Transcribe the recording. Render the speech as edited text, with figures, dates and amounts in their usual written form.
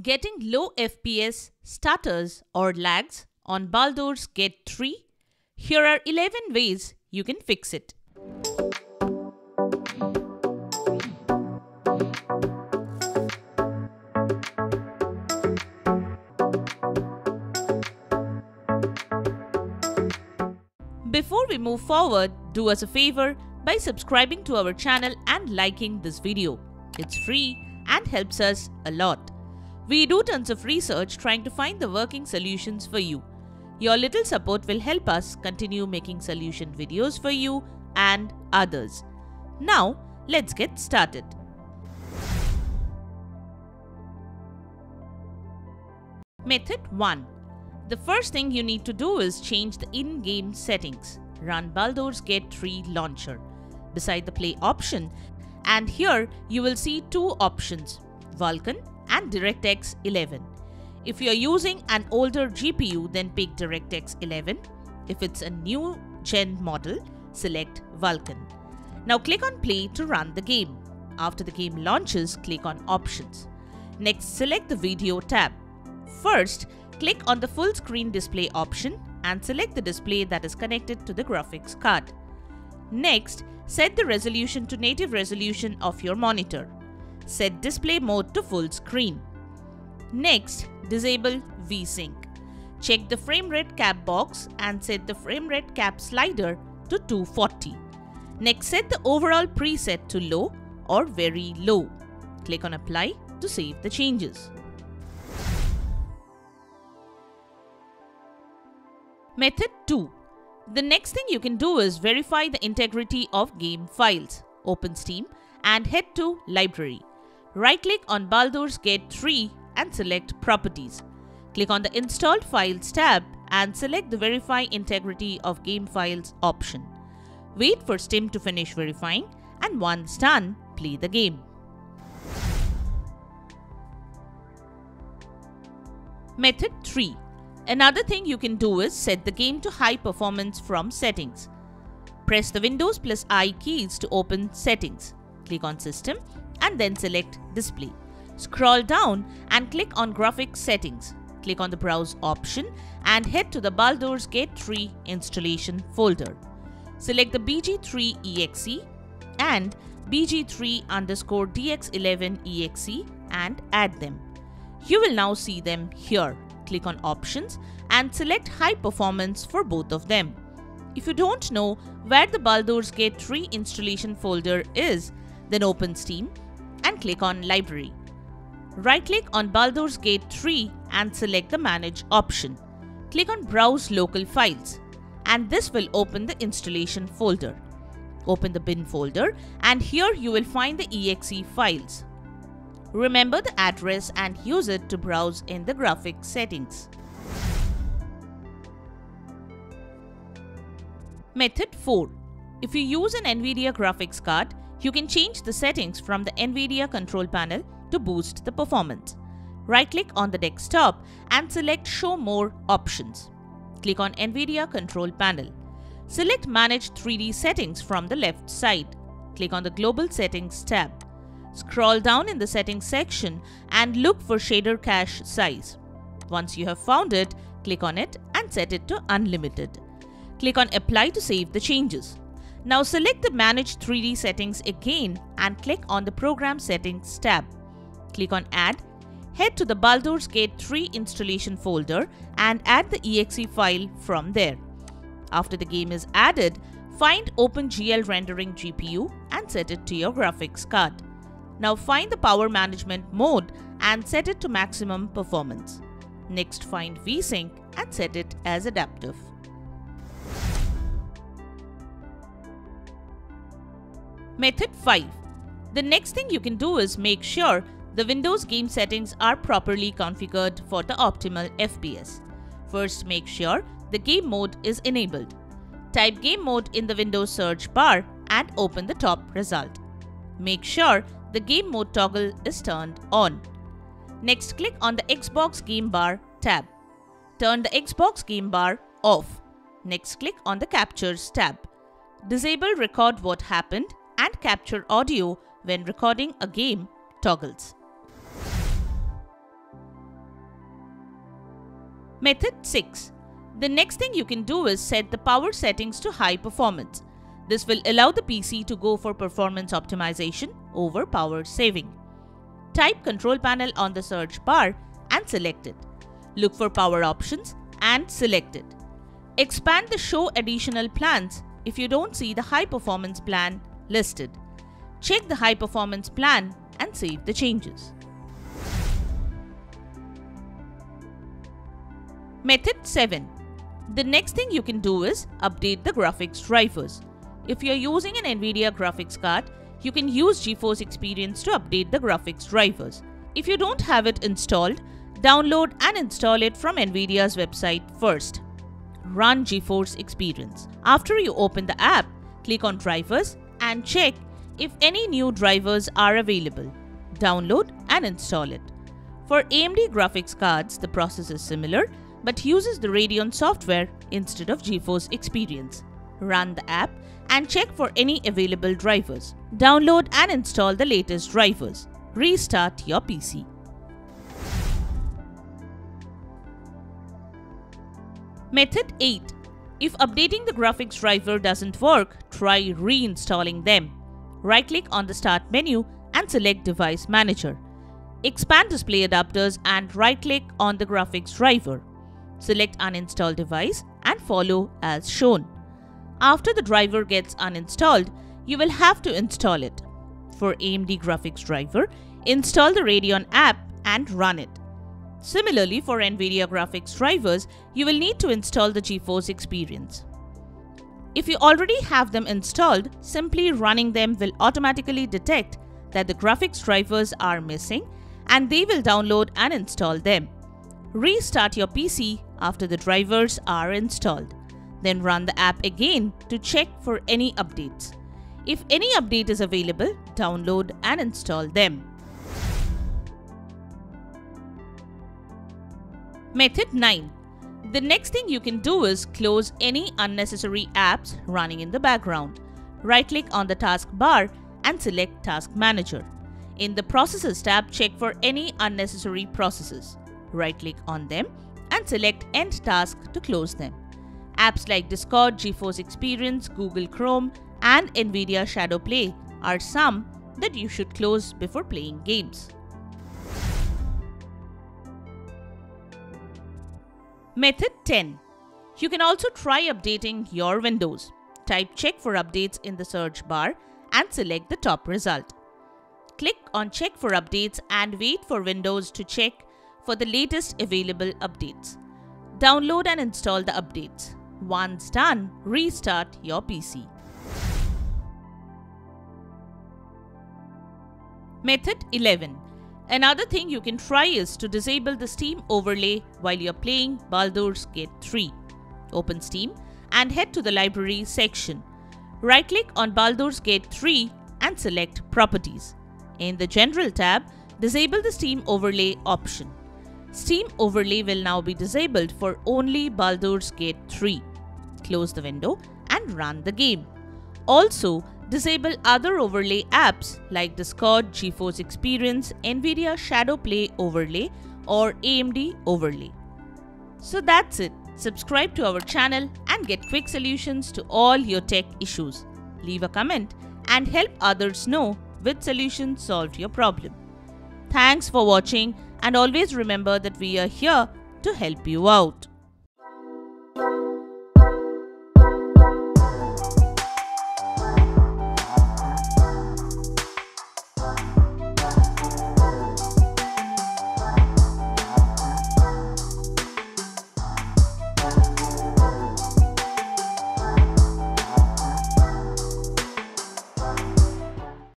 Getting low FPS, stutters or lags on Baldur's Gate 3? Here are 11 ways you can fix it. Before we move forward, do us a favor by subscribing to our channel and liking this video. It's free and helps us a lot. We do tons of research trying to find the working solutions for you. Your little support will help us continue making solution videos for you and others. Now, let's get started. Method 1. The first thing you need to do is change the in-game settings. Run Baldur's Gate 3 launcher. Beside the play option, and here you will see two options, Vulkan and DirectX 11. If you are using an older GPU, then pick DirectX 11. If it's a new gen model, select Vulkan. Now click on play to run the game. After the game launches, click on options. Next, select the video tab. First, click on the full screen display option and select the display that is connected to the graphics card. Next, set the resolution to native resolution of your monitor. Set display mode to full screen. Next, disable VSync. Check the frame rate cap box and set the frame rate cap slider to 240. Next, set the overall preset to low or very low. Click on apply to save the changes. Method 2. The next thing you can do is verify the integrity of game files. Open Steam and head to Library. Right-click on Baldur's Gate 3 and select Properties. Click on the Installed Files tab and select the Verify Integrity of Game Files option. Wait for Steam to finish verifying, and once done, play the game. Method 3. Another thing you can do is set the game to high performance from settings. Press the Windows plus I keys to open settings. Click on system and then select display. Scroll down and click on graphics settings. Click on the browse option and head to the Baldur's Gate 3 installation folder. Select the BG3.exe and BG3_DX11.exe and add them. You will now see them here. Click on options and select high performance for both of them. If you don't know where the Baldur's Gate 3 installation folder is, then open Steam and click on Library. Right-click on Baldur's Gate 3 and select the Manage option. Click on Browse Local Files and this will open the installation folder. Open the bin folder and here you will find the exe files. Remember the address and use it to browse in the graphics settings. Method 4. If you use an Nvidia graphics card, you can change the settings from the Nvidia control panel to boost the performance. Right-click on the desktop and select Show More options. Click on Nvidia control panel. Select Manage 3D settings from the left side. Click on the Global Settings tab. Scroll down in the settings section and look for shader cache size. Once you have found it, click on it and set it to unlimited. Click on apply to save the changes. Now select the manage 3D settings again and click on the program settings tab. Click on add. Head to the Baldur's Gate 3 installation folder and add the exe file from there. After the game is added, find OpenGL rendering GPU and set it to your graphics card. Now find the power management mode and set it to maximum performance. Next, find VSync and set it as adaptive. Method 5. The next thing you can do is make sure the Windows game settings are properly configured for the optimal FPS. First, make sure the game mode is enabled. Type game mode in the Windows search bar and open the top result. Make sure the game mode toggle is turned on. Next, click on the Xbox game bar tab. Turn the Xbox game bar off. Next, click on the Captures tab. Disable Record What Happened and Capture Audio when recording a game toggles. Method 6. The next thing you can do is set the power settings to high performance. This will allow the PC to go for performance optimization over power saving. Type Control Panel on the search bar and select it. Look for Power Options and select it. Expand the Show Additional Plans if you don't see the High Performance plan listed. Check the High Performance plan and save the changes. Method 7. The next thing you can do is update the graphics drivers. If you're using an Nvidia graphics card, you can use GeForce Experience to update the graphics drivers. If you don't have it installed, download and install it from Nvidia's website first. Run GeForce Experience. After you open the app, click on Drivers and check if any new drivers are available. Download and install it. For AMD graphics cards, the process is similar but uses the Radeon software instead of GeForce Experience. Run the app and check for any available drivers. Download and install the latest drivers. Restart your PC. Method 8. If updating the graphics driver doesn't work, try reinstalling them. Right-click on the Start menu and select Device Manager. Expand Display Adapters and right-click on the graphics driver. Select Uninstall Device and follow as shown. After the driver gets uninstalled, you will have to install it. For AMD graphics driver, install the Radeon app and run it. Similarly, for Nvidia graphics drivers, you will need to install the GeForce Experience. If you already have them installed, simply running them will automatically detect that the graphics drivers are missing and they will download and install them. Restart your PC after the drivers are installed. Then run the app again to check for any updates. If any update is available, download and install them. Method 9. The next thing you can do is close any unnecessary apps running in the background. Right-click on the taskbar and select Task Manager. In the Processes tab, check for any unnecessary processes. Right-click on them and select End Task to close them. Apps like Discord, GeForce Experience, Google Chrome, and Nvidia Shadowplay are some that you should close before playing games. Method 10. You can also try updating your Windows. Type Check for Updates in the search bar and select the top result. Click on Check for Updates and wait for Windows to check for the latest available updates. Download and install the updates. Once done, restart your PC. Method 11. Another thing you can try is to disable the Steam overlay while you're playing Baldur's Gate 3. Open Steam and head to the Library section. Right-click on Baldur's Gate 3 and select Properties. In the General tab, disable the Steam overlay option. Steam Overlay will now be disabled for only Baldur's Gate 3. Close the window and run the game. Also, disable other overlay apps like Discord, GeForce Experience, Nvidia Shadowplay Overlay or AMD Overlay. So that's it. Subscribe to our channel and get quick solutions to all your tech issues. Leave a comment and help others know which solution solved your problem. Thanks for watching. And always remember that we are here to help you out.